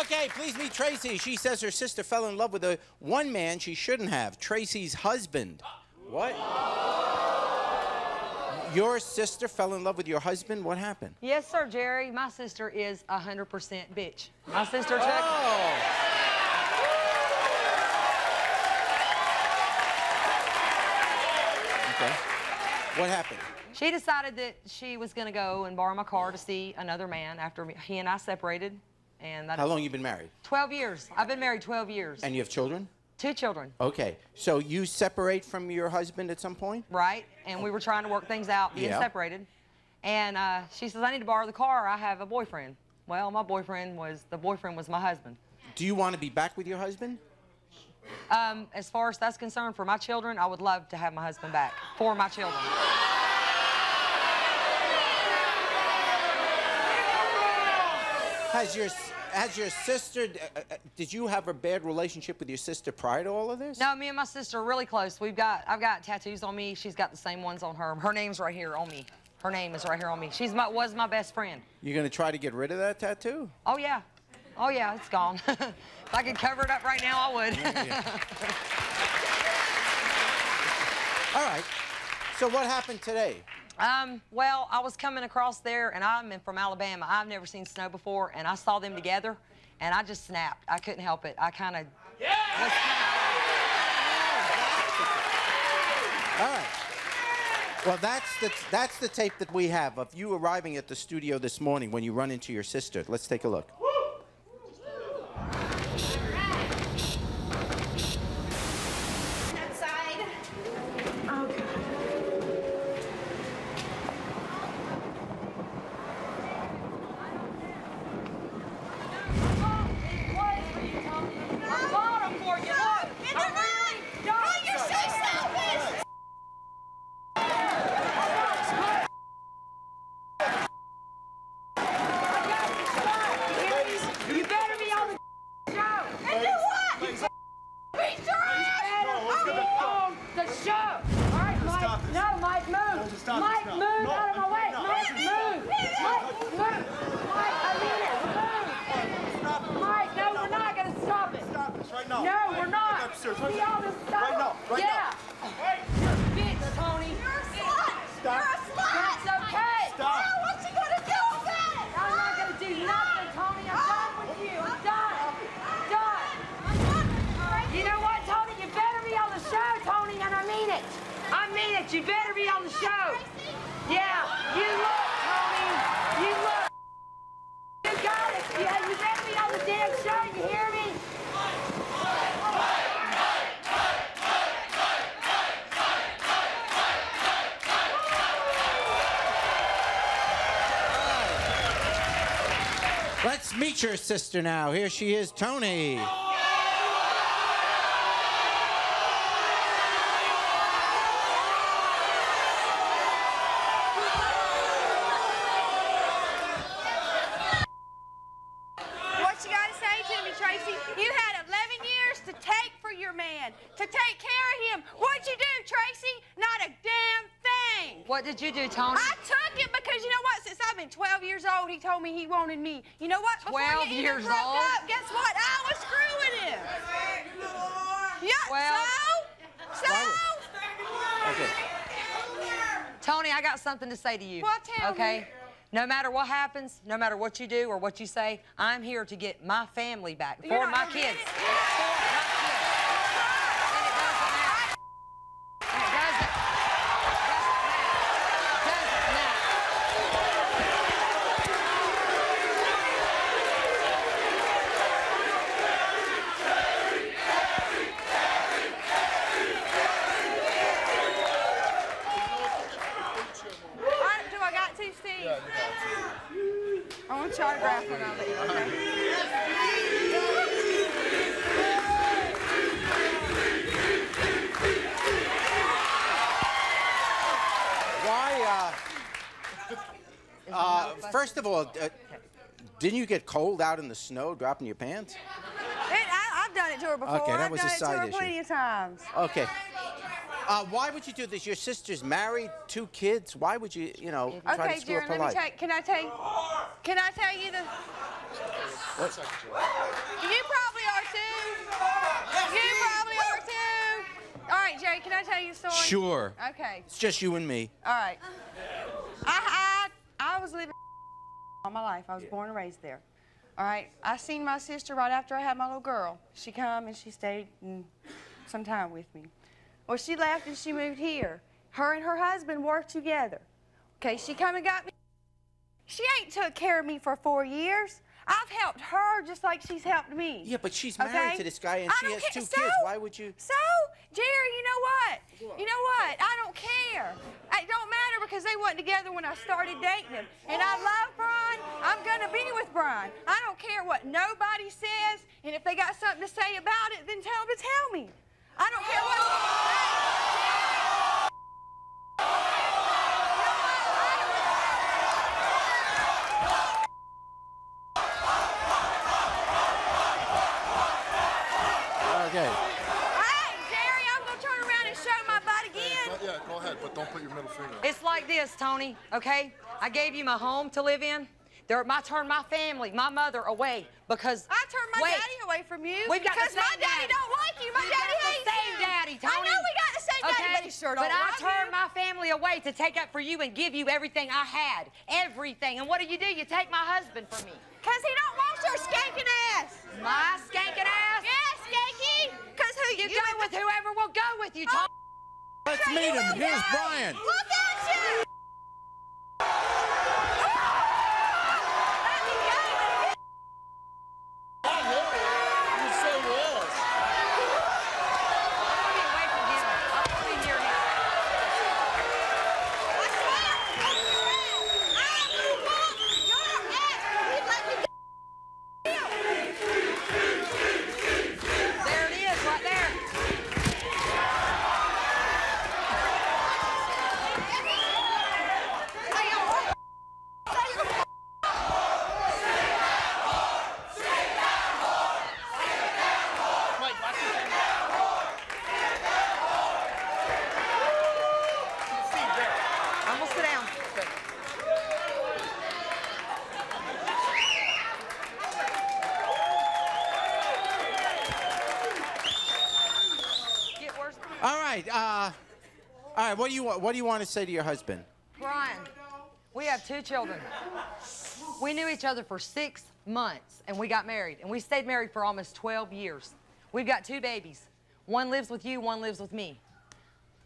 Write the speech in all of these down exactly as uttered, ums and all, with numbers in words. Okay, please meet Tracy. She says her sister fell in love with a one man she shouldn't have, Tracy's husband. What? Your sister fell in love with your husband? What happened? Yes, sir, Jerry. My sister is one hundred percent bitch. My sister, Chuck. Oh. Okay. What happened? She decided that she was going to go and borrow my car to see another man after he and I separated. And that How long have you been married? twelve years. I've been married twelve years. And you have children? Two children. Okay. So you separate from your husband at some point? Right. And we were trying to work things out, being yeah. separated. And uh, she says, I need to borrow the car. I have a boyfriend. Well, my boyfriend was, the boyfriend was my husband. Do you want to be back with your husband? Um, as far as that's concerned, for my children, I would love to have my husband back. For my children. Has your, has your sister, uh, uh, did you have a bad relationship with your sister prior to all of this? No, me and my sister are really close. We've got, I've got tattoos on me. She's got the same ones on her. Her name's right here on me. Her name is right here on me. She's my, was my best friend. You're going to try to get rid of that tattoo? Oh, yeah. Oh, yeah, it's gone. If I could cover it up right now, I would. Yeah, yeah. All right. So what happened today? Um, well, I was coming across there, and I'm from Alabama. I've never seen snow before, and I saw them together, and I just snapped. I couldn't help it. I kind of... Yeah! Was... All right. Well, that's the, that's the tape that we have of you arriving at the studio this morning when you run into your sister. Let's take a look. You better be on the show. Yeah, you look, Tony. You look. You got it. You, you better be on the damn show. You hear me? Let's meet your sister now. Here she is, Tony. What did you do, Tony? I took it because you know what? Since I've been twelve years old, he told me he wanted me. You know what? Before twelve years broke old? Up, guess what? I was screwing him. Yeah, well, so? So? Okay. Tony, I got something to say to you. Well, tell okay? me. No matter what happens, no matter what you do or what you say, I'm here to get my family back for You're my kids. First of all, uh, didn't you get cold out in the snow dropping your pants? It, I, I've done it to her before. Okay, that I've was done a side it to her issue. Plenty of times. Okay. Uh, why would you do this? Your sister's married, two kids. Why would you, you know, okay, try to screw Jared, up her life? Okay, Jared, let me tell. Can I tell? Can I tell you the? What? You probably are too. You probably are too. All right, Jerry, can I tell you a story? Sure. Okay. It's just you and me. All right. I I, I was living all my life. I was yeah. born and raised there. All right. I seen my sister right after I had my little girl. She come and she stayed and some time with me. Well, she left and she moved here. Her and her husband worked together. Okay, she come and got me. She ain't took care of me for four years. I've helped her just like she's helped me. Yeah, but she's married okay? to this guy and she has two so, kids. Why would you? So, Jerry, you know what? You know what? I don't care. It don't matter because they weren't together when I started dating him. And I love Brian. I'm going to be with Brian. I don't care what nobody says. And if they got something to say about it, then tell them to tell me. I don't care what they say. Okay. All right, Jerry, I'm going to turn around and show my butt again. Yeah, go ahead, but don't put your middle finger up. It's like this, Tony, okay? I gave you my home to live in. They're, I turned my family, my mother, away because... I turned my wait, daddy away from you we've got because my daddy, daddy don't like you. My we've daddy hates you. Same daddy, Tony. I know we got the same okay? daddy, but he sure don't But I turned you. my family away to take up for you and give you everything I had. Everything. And what do you do? You take my husband from me. Because he don't want your skanking ass. My skanking ass? Yeah. Because who you, you go with, whoever will go with you, Tom. Let's meet him. Here's Brian. Look at you. Uh, all right, what do you want, what do you want to say to your husband? Brian, we have two children. We knew each other for six months, and we got married, and we stayed married for almost twelve years. We've got two babies. One lives with you, one lives with me.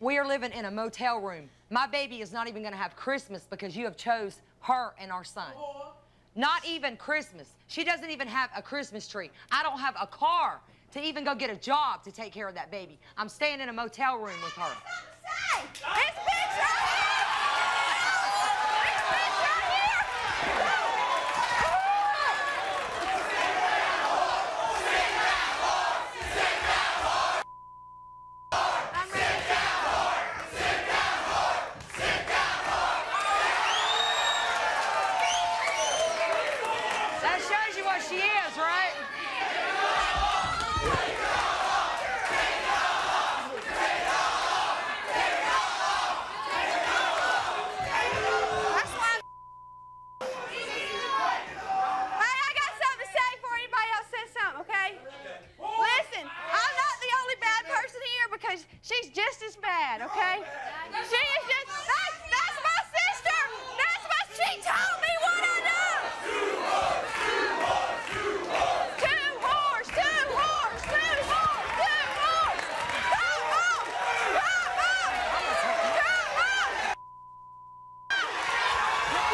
We are living in a motel room. My baby is not even going to have Christmas because you have chose her and our son. Not even Christmas. She doesn't even have a Christmas tree. I don't have a car to even go get a job to take care of that baby. I'm staying in a motel room with her. It's bitch right here! It's bitch right here! Sing that whore! Sing that whore! Sing that whore! Sing that whore! Sing that whore! Sing that whore! That shows you what she is, right? She's just as bad, okay? She is just, that's, that's my sister! That's my, she told me what I know! Two whores, two whores, two whores! Two whores, two whores, two whores, two whores! Come on! Come on! Come on! Come on, two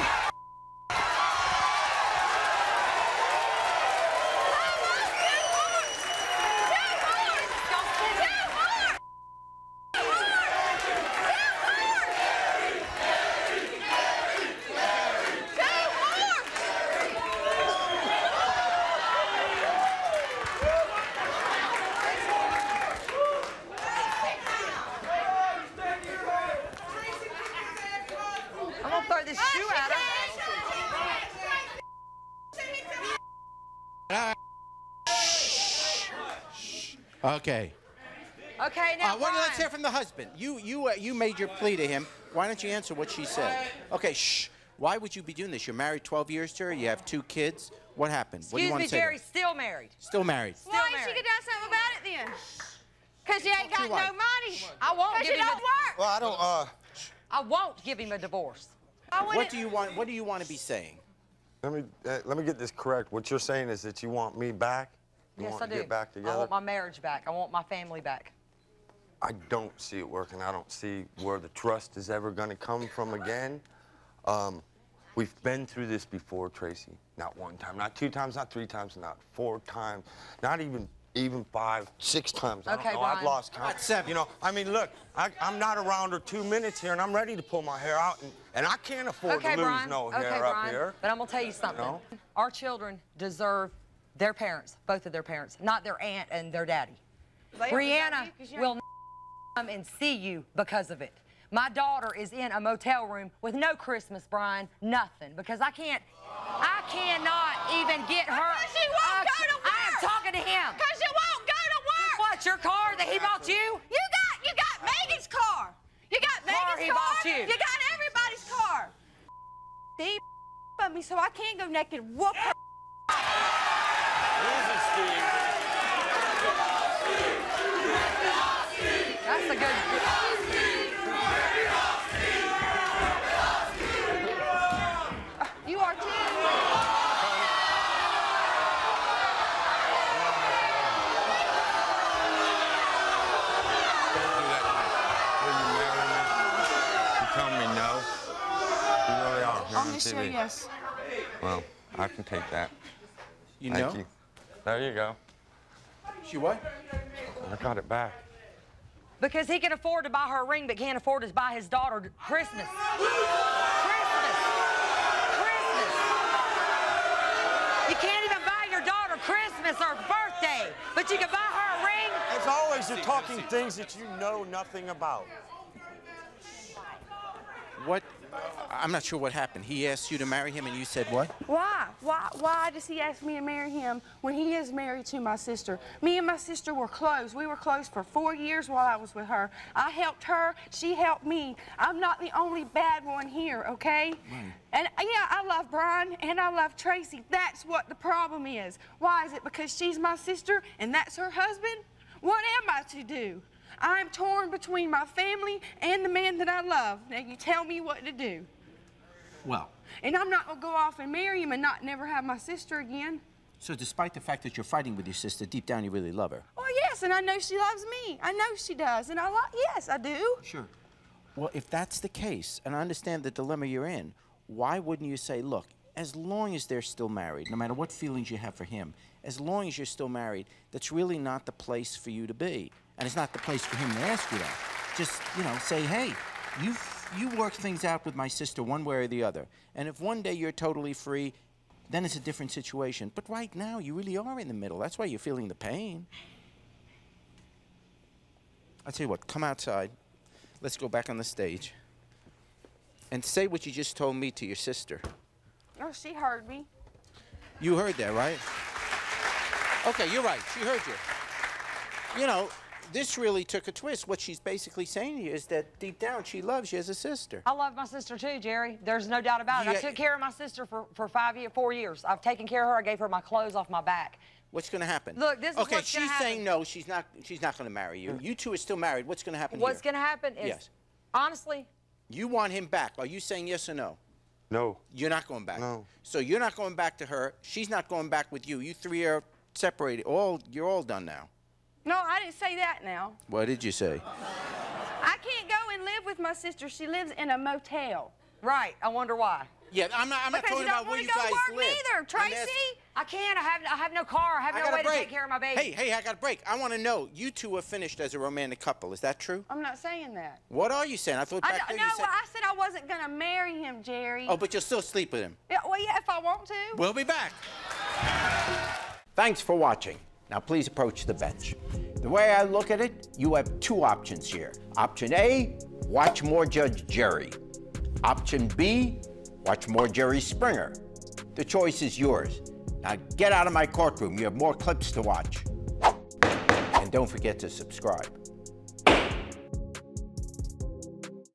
whores! Two whores! Two whores! Okay. Okay, now, uh, well, let's hear from the husband. You, you, uh, you made your plea to him. Why don't you answer what she said? Okay, shh. Why would you be doing this? You're married twelve years to her. You have two kids. What happened? Excuse what do you want me, to say Jerry, to still married. Still married. Still Why married. She could do something about it then? Because you ain't got no money. I won't give him don't work. Well, I don't, uh... I won't give him a divorce. I what do you want, what do you want to be saying? Let me, uh, let me get this correct. What you're saying is that you want me back? You yes, want I do. To get back together? I want my marriage back. I want my family back. I don't see it working. I don't see where the trust is ever going to come from again. Um... We've been through this before, Tracy. Not one time, not two times, not three times, not four times, not even even five, six times. I okay, don't know. Brian. I've lost count. Not seven. You know, I mean, look, I, I'm not around her two minutes here, and I'm ready to pull my hair out, and, and I can't afford okay, to lose Brian. no hair okay, up Brian. here. But I'm gonna tell you something. You know? Our children deserve their parents, both of their parents, not their aunt and their daddy. They Brianna will not come and see you because of it. My daughter is in a motel room with no Christmas, Brian, nothing, because I can't, I cannot even get her. Because she won't go to work. I am talking to him. Because you won't go to work. What, your car that he bought you? You got, you got Megan's car. You got Megan's car. He bought you. You got everybody's car. They f***ed me so I can't go naked and whoop her. That's a good. Sure, yes. Well, I can take that. You know? Thank you. There you go. She what? I got it back. Because he can afford to buy her a ring, but can't afford to buy his daughter Christmas. Christmas. Christmas. You can't even buy your daughter Christmas or birthday, but you can buy her a ring. As always, you're talking things that you know nothing about. What? I'm not sure what happened. He asked you to marry him, and you said what? Why? Why? Why does he ask me to marry him when he is married to my sister? Me and my sister were close. We were close for four years while I was with her. I helped her. She helped me. I'm not the only bad one here, okay? Right. And, yeah, I love Brian, and I love Tracy. That's what the problem is. Why is it because she's my sister, and that's her husband? What am I to do? I'm torn between my family and the man that I love. Now, you tell me what to do. Well. And I'm not going to go off and marry him and not never have my sister again. So despite the fact that you're fighting with your sister, deep down you really love her? Well, yes, and I know she loves me. I know she does, and I love, yes, I do. Sure. Well, if that's the case, and I understand the dilemma you're in, why wouldn't you say, look, as long as they're still married, no matter what feelings you have for him, as long as you're still married, that's really not the place for you to be. And it's not the place for him to ask you that. Just, you know, say, hey, you you work things out with my sister one way or the other. And if one day you're totally free, then it's a different situation. But right now, you really are in the middle. That's why you're feeling the pain. I'll tell you what, come outside. Let's go back on the stage. And say what you just told me to your sister. Oh, she heard me. You heard that, right? Okay, you're right. She heard you. You know... This really took a twist. What she's basically saying to you is that deep down she loves you as a sister. I love my sister too, Jerry. There's no doubt about it. Yeah. I took care of my sister for, for five years, four years. I've taken care of her. I gave her my clothes off my back. What's going to happen? Look, this is okay, what's going to happen. Okay, she's saying no, she's not, she's not going to marry you. You two are still married. What's going to happen What's going to happen is, yes. honestly... You want him back. Are you saying yes or no? No. You're not going back. No. So you're not going back to her. She's not going back with you. You three are separated. All, you're all done now. No, I didn't say that now. What did you say? I can't go and live with my sister. She lives in a motel. Right. I wonder why. Yeah, I'm not, I'm not talking about where you guys live. Because you don't want to go work neither, Tracy. I can't. I have, I have no car. I have no way to take care of my baby. Hey, hey, I got a break. I want to know. You two are finished as a romantic couple. Is that true? I'm not saying that. What are you saying? I thought back then you said... No, I said I wasn't going to marry him, Jerry. Oh, but you'll still sleep with him. Yeah, well, yeah, if I want to. We'll be back. Thanks for watching. Now, please approach the bench. The way I look at it, you have two options here. Option A, watch more Judge Jerry. Option B, watch more Jerry Springer. The choice is yours. Now, get out of my courtroom. You have more clips to watch. And don't forget to subscribe.